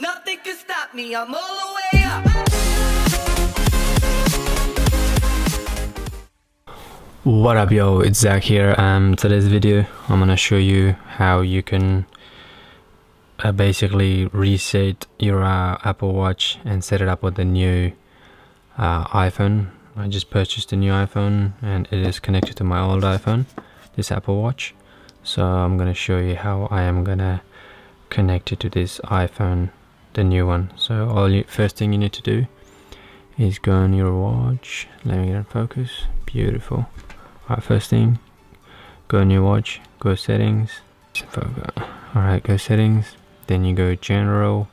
Nothing can stop me, I'm all the way up. What up yo, it's Zach here. Today's video I'm gonna show you how you can basically reset your Apple Watch and set it up with the new iPhone. I just purchased a new iPhone and it is connected to my old iPhone, this Apple Watch. So I'm gonna show you how I am gonna connect it to this iPhone, the new one. So first thing you need to do is go on your watch. Let me get in focus. Beautiful. Alright, first thing, go on your watch, go settings. Alright, go settings. Then you go general,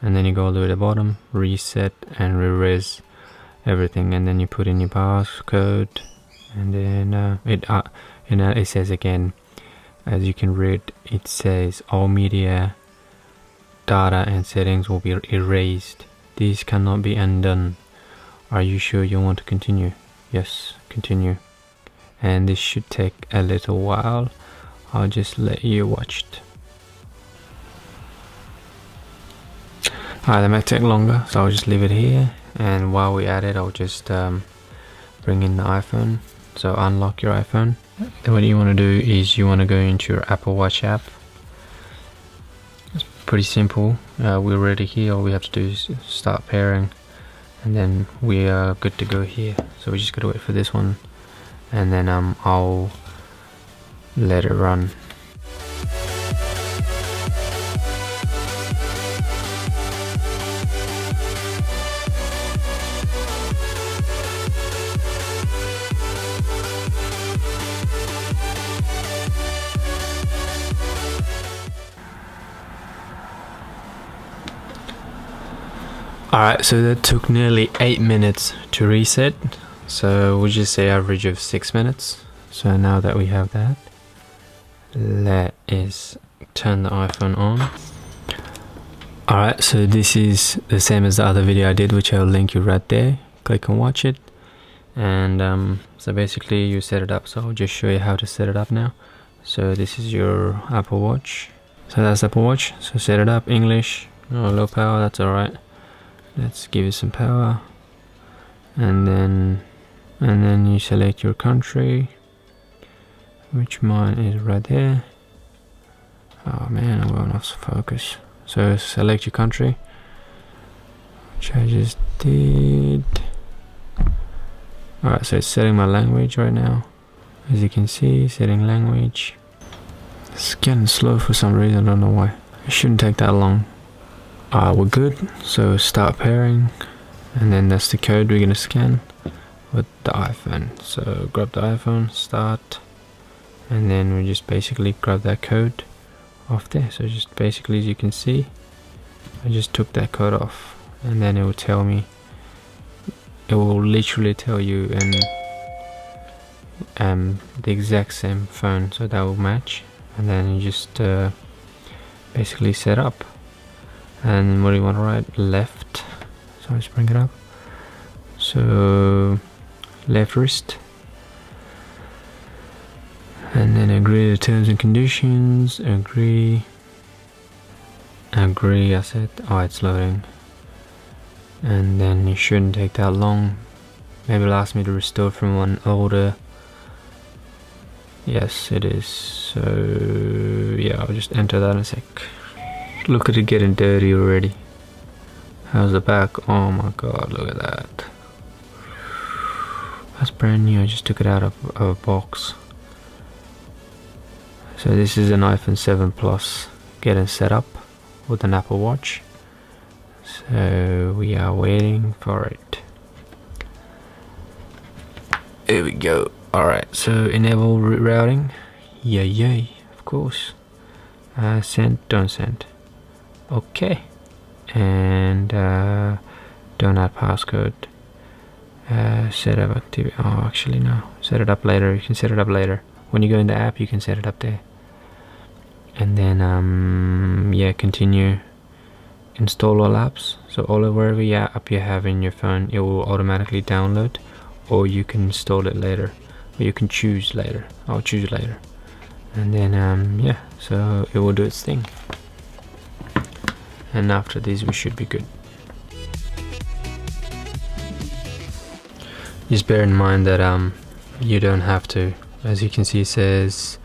and then you go all the way to the bottom, reset and re-res everything, and then you put in your passcode, and then it says again, as you can read, it says all media, data and settings will be erased. These cannot be undone. Are you sure you want to continue? Yes, continue. And this should take a little while. I'll just let you watch it. Alright, that might take longer, so I'll just leave it here. And while we at it, I'll just bring in the iPhone. So unlock your iPhone. Then what you want to do is you want to go into your Apple Watch app. It's pretty simple. We're already here. All we have to do is start pairing, and then we are good to go here. So we just gotta wait for this one, and then I'll let it run. Alright, so that took nearly 8 minutes to reset, so we'll just say average of 6 minutes. So now that we have that, let us turn the iPhone on. Alright, so this is the same as the other video I did, which I'll link you right there. Click and watch it. And so basically you set it up, so I'll just show you how to set it up now. So this is your Apple Watch. So that's Apple Watch, so set it up, English, oh, low power, that's alright. Let's give it some power, and then you select your country, which mine is right there. Oh man, I'm going off focus. So select your country, which I just did. Alright, so it's setting my language right now, as you can see, setting language. It's getting slow for some reason, I don't know why. It shouldn't take that long. We're good, so start pairing, and then that's the code we're gonna scan with the iPhone. So grab the iPhone, start, and then we just basically grab that code off there. So just basically, as you can see, I just took that code off, and then it will tell me, it will literally tell you in the exact same phone, so that will match. And then you just basically set up. And what do you want to write? Left. So let's bring it up. So left wrist. And then agree to the terms and conditions. Agree. Agree, I said. Oh, it's loading. And then it shouldn't take that long. Maybe it'll ask me to restore from one older. Yes, it is. So yeah, I'll just enter that in a sec. Look at it getting dirty already. How's the back? Oh my god, look at that. That's brand new, I just took it out of a box. So this is an iPhone 7 Plus getting set up with an Apple Watch. So we are waiting for it. Here we go. Alright, so enable route routing. Yay, yay, of course. Send, don't send. Okay, and don't add passcode. Set up activity. Oh, actually no. Set it up later. You can set it up later. When you go in the app, you can set it up there. And then yeah, continue. Install all apps. So all of wherever your app you have in your phone, it will automatically download, or you can install it later, or you can choose later. I'll choose later. And then yeah, so it will do its thing. and after this we should be good. Just bear in mind that you don't have to. As you can see, it says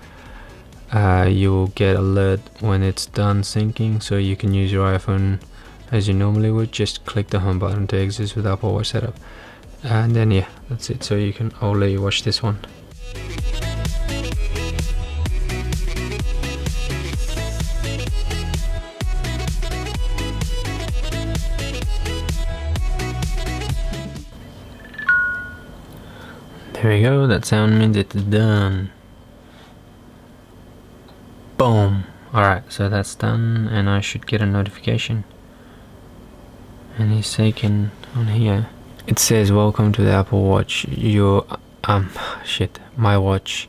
you will get alert when it's done syncing, so you can use your iPhone as you normally would. Just click the home button to exit with Apple Watch setup, and then yeah, that's it. So you can only watch this one. There we go, that sound means it's done. Boom! Alright, so that's done, and I should get a notification. And it's taken on here. It says, welcome to the Apple Watch. Your, my watch.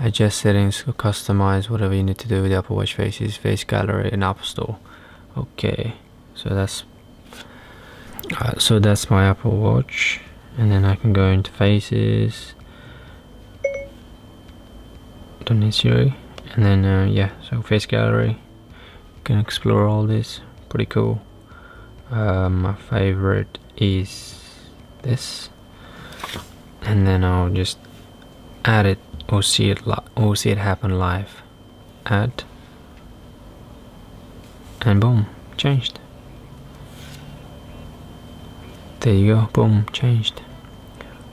Adjust settings, customize whatever you need to do with the Apple Watch faces, face gallery, and Apple Store. Okay, so that's my Apple Watch. And then I can go into faces, don't need Siri, and then yeah, so face gallery, can explore all this, pretty cool. My favorite is this, and then I'll just add it or see it happen live. Add, and boom, changed. There you go, boom, changed.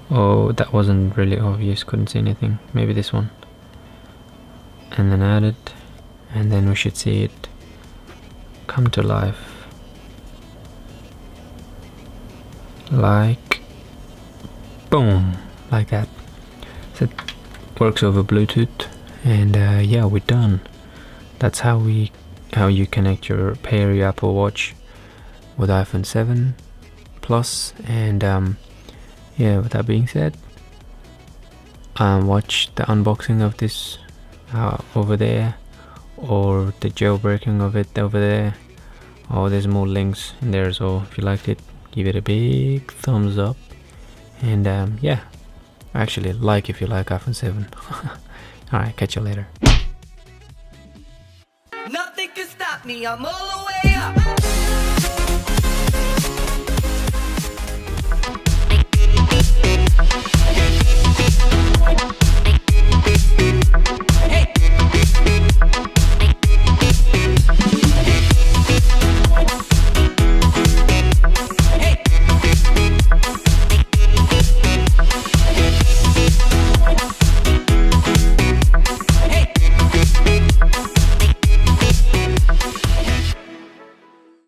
Oh, that wasn't really obvious, couldn't see anything. Maybe this one. And then add it, and then we should see it come to life. Like, boom, like that. So it works over Bluetooth, and yeah, we're done. That's how you connect your Apple Watch with iPhone 7. Plus, and yeah, with that being said, watch the unboxing of this over there, or the jailbreaking of it over there. Oh, there's more links in there, so if you liked it, give it a big thumbs up, and yeah, actually like if you like iPhone 7. Alright, catch you later. Nothing can stop me, I'm all the way up.